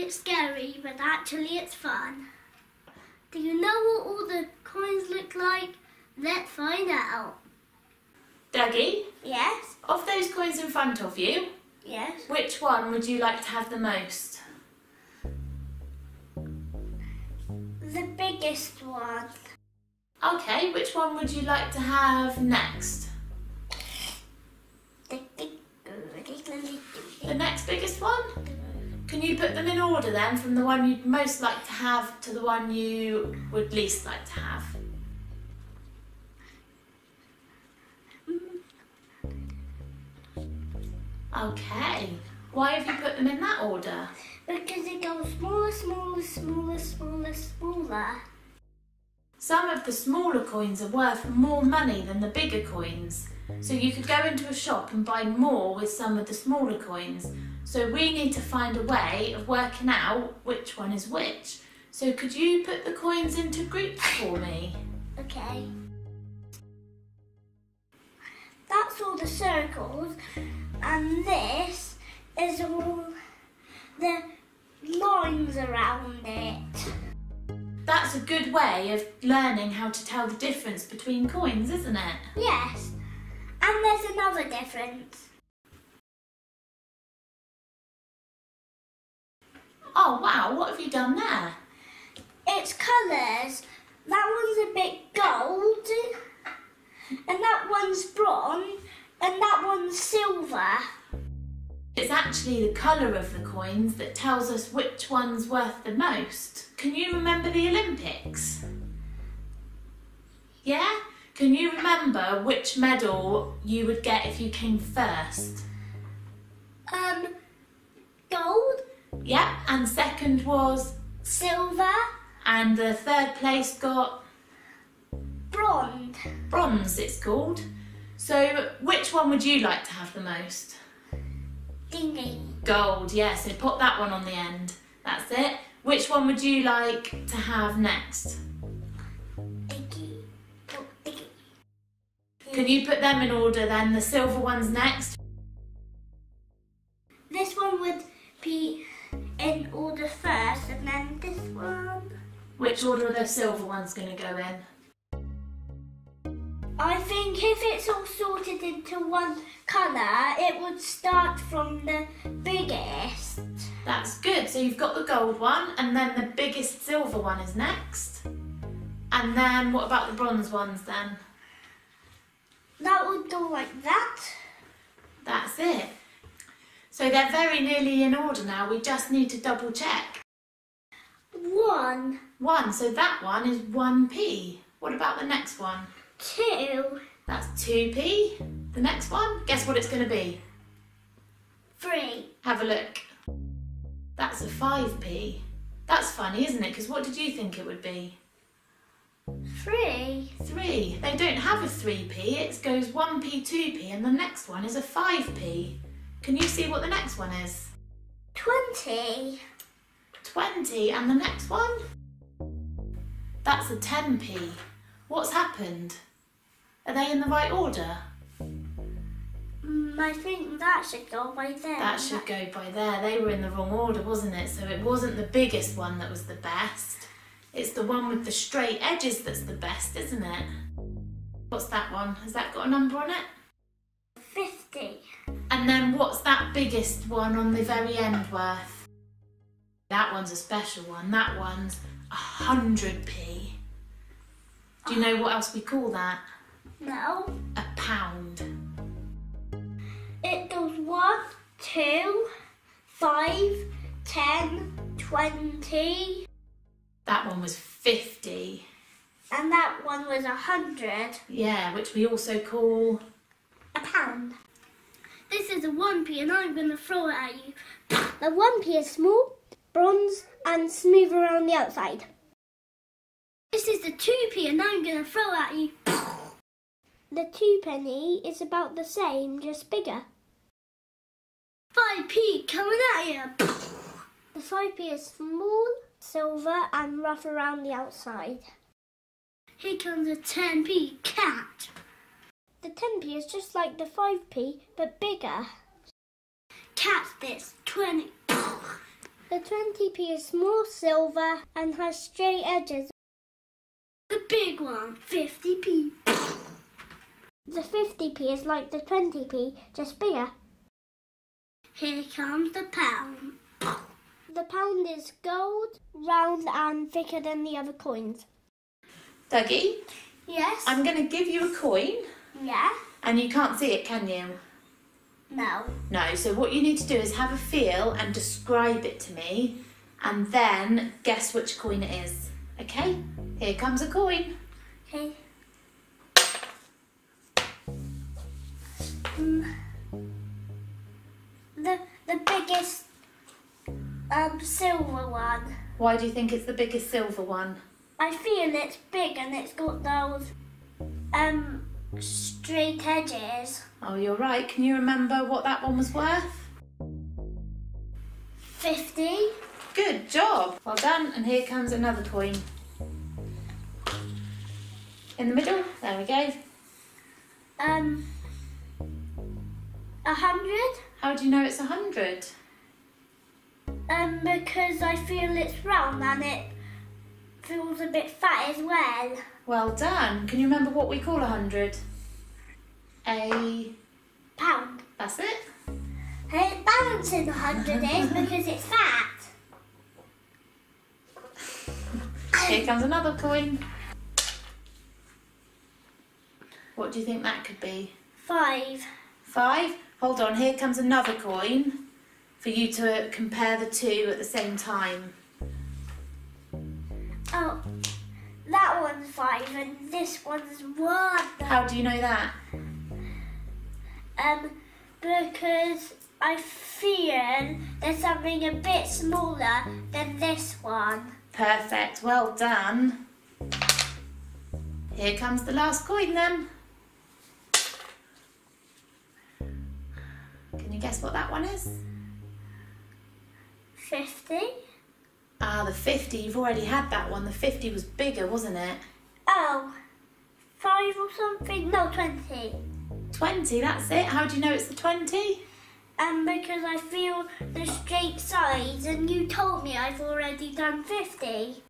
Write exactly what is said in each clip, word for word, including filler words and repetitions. it's scary, but actually it's fun. Do you know what all the coins look like? Let's find out. Dougie? Yes? Of those coins in front of you, yes, which one would you like to have the most? The biggest one. Okay, which one would you like to have next? The next biggest one? Can you put them in order then, from the one you'd most like to have to the one you would least like to have? Okay, why have you put them in that order? Because it goes smaller, smaller, smaller, smaller, smaller. Some of the smaller coins are worth more money than the bigger coins. So you could go into a shop and buy more with some of the smaller coins. So we need to find a way of working out which one is which. So could you put the coins into groups for me? Okay. That's all the circles, and this is all the lines around it. That's a good way of learning how to tell the difference between coins, isn't it? Yes. And there's another difference. Oh wow, what have you done there? It's colours. That one's a bit gold, and that one's bronze, and that one's silver. It's actually the colour of the coins that tells us which one's worth the most. Can you remember the Olympics? Yeah? Can you remember which medal you would get if you came first? Um, gold. Yep, and second was? Silver. And the third place got? Bronze. Bronze it's called. So which one would you like to have the most? Ding ding. Gold, yeah, so pop that one on the end. That's it. Which one would you like to have next? Can you put them in order then? The silver one's next. This one would be in order first, and then this one. Which order are the silver ones going to go in? I think if it's all sorted into one colour, it would start from the biggest. That's good. So you've got the gold one, and then the biggest silver one is next. And then what about the bronze ones then? That would go like that. That's it. So they're very nearly in order now. We just need to double check. One. One. So that one is one p. What about the next one? Two. That's two p. The next one? Guess what it's going to be? Three. Have a look. That's a five p. That's funny, isn't it? Because what did you think it would be? Three. Three. They don't have a three p, it goes one p, two p, and the next one is a five p. Can you see what the next one is? Twenty. Twenty, and the next one? That's a ten p. What's happened? Are they in the right order? Mm, I think that should go by there. That should go by there. They were in the wrong order, wasn't it? So it wasn't the biggest one that was the best. It's the one with the straight edges that's the best, isn't it? What's that one? Has that got a number on it? fifty. And then what's that biggest one on the very end worth? That one's a special one. That one's one hundred p. Do you know what else we call that? No. A pound. It goes one, two, five, ten, twenty. That one was fifty. And that one was one hundred. Yeah, which we also call... a pound. This is a one p and I'm going to throw it at you. The one p is small, bronze and smooth around the outside. This is the two p and I'm going to throw it at you. The two penny is about the same, just bigger. five p coming at you. The five p is small, silver and rough around the outside. Here comes a ten p cat. The ten p is just like the five p but bigger. Cat this twenty. The twenty p is small silver and has straight edges. The big one, fifty p. The fifty p is like the twenty p, just bigger. Here comes the pound. The pound is gold, round and thicker than the other coins. Dougie? Yes? I'm going to give you a coin. Yeah? And you can't see it, can you? No. No, so what you need to do is have a feel and describe it to me, and then guess which coin it is. Okay? Here comes a coin. Okay. Um, the, the biggest um, silver one. Why do you think it's the biggest silver one? I feel it's big and it's got those um, straight edges. Oh, you're right. Can you remember what that one was worth? fifty. Good job. Well done. And here comes another coin. In the middle. There we go. Um... A hundred. How do you know it's a hundred? Um, because I feel it's round and it feels a bit fat as well. Well done. Can you remember what we call a hundred? A pound. That's it. It balances a hundred is because it's fat. Here comes another coin. What do you think that could be? Five. Five. Hold on, here comes another coin for you to compare the two at the same time. Oh, that one's five and this one's one. How do you know that? Um, because I feel there's something a bit smaller than this one. Perfect, well done. Here comes the last coin then. Can you guess what that one is? fifty. Ah, the fifty. You've already had that one. The fifty was bigger, wasn't it? Oh, five or something? No, twenty. twenty, that's it. How do you know it's the twenty? Um, because I feel the straight sides and you told me I've already done fifty.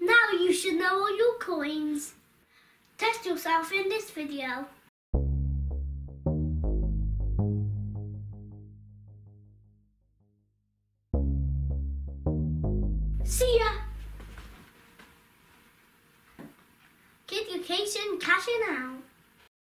Now you should know all your coins. Test yourself in this video. See ya! Kiducation cashing out.